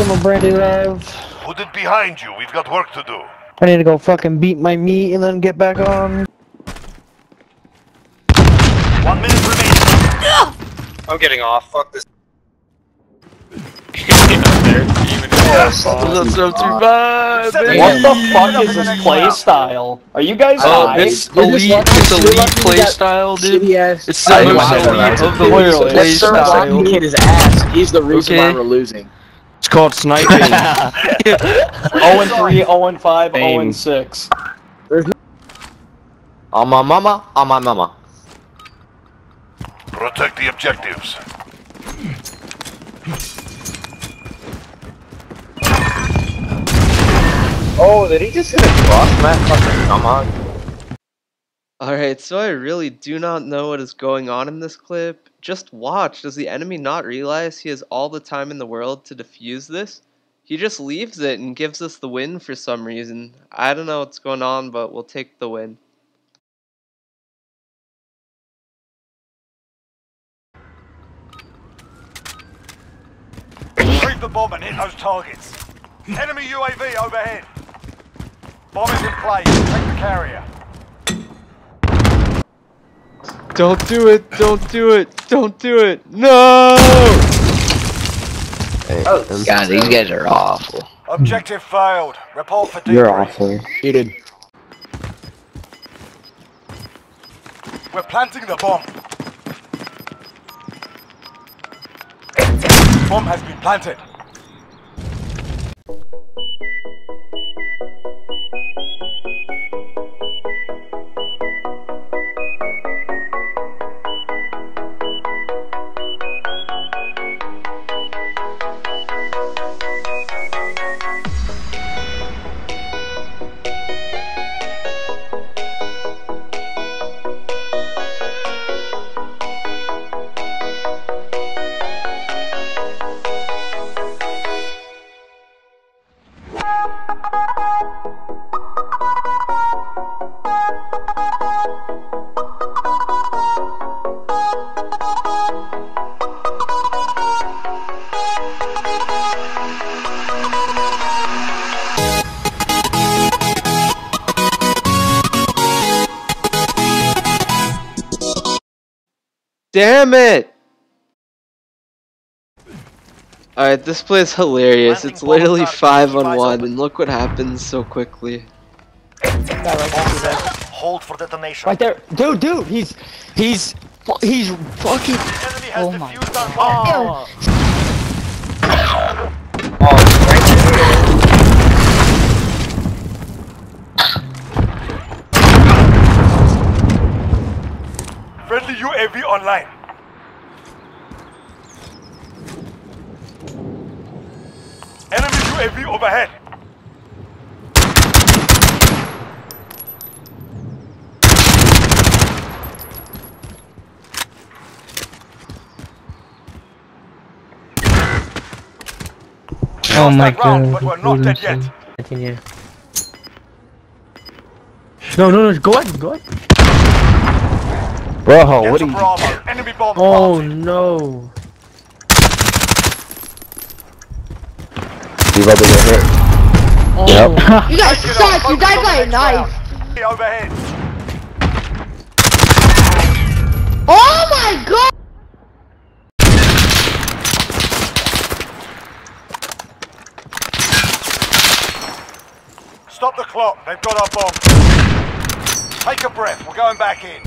Someone Brandy Love. Put it behind you, we've got work to do. I need to go fucking beat my meat and then get back on. 1 minute remaining. I'm getting off, fuck this. What the fuck is this play style? Are you guys high? It's elite play style, dude. It's the most elite of the world. Play style. Kid is ass. He's the reason why we're losing. It's called sniping. 0-3, 0-5, 0-6. On my mama, on my mama. Protect the objectives. Oh, did he just hit a cross, man? Fucking come on. Alright, so I really do not know what is going on in this clip. Just watch. Does the enemy not realize he has all the time in the world to defuse this? He just leaves it and gives us the win for some reason. I don't know what's going on, but we'll take the win. Keep the bomb and hit those targets. Enemy UAV overhead. Bomb is in place. Take the carrier. Don't do it! Don't do it! Don't do it! No! Hey, oh, God, these guys are awful. Objective failed. Report for debrief. You're awful. Cheated. We're planting the bomb. Bomb has been planted. Damn it! Alright, this play is hilarious. It's literally 5-on-1, and look what happens so quickly. Hold for detonation. Right there, dude, he's fucking. Oh my God! Friendly UAV online. Enemy UAV overhead. Oh my God! But we're not dead yet. No, go on. Bro, what are you doing? Oh no! You about to get hurt. Oh. Yep. You guys suck! You died by a knife! Overhead. Oh my God! Stop the clock, they've got our bomb. Take a breath, we're going back in.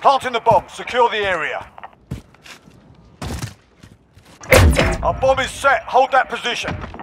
Planting the bomb, secure the area. Our bomb is set, hold that position.